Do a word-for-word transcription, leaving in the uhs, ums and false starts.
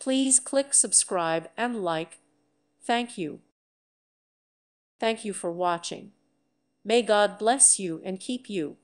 Please click subscribe and like. Thank you. Thank you for watching. May God bless you and keep you.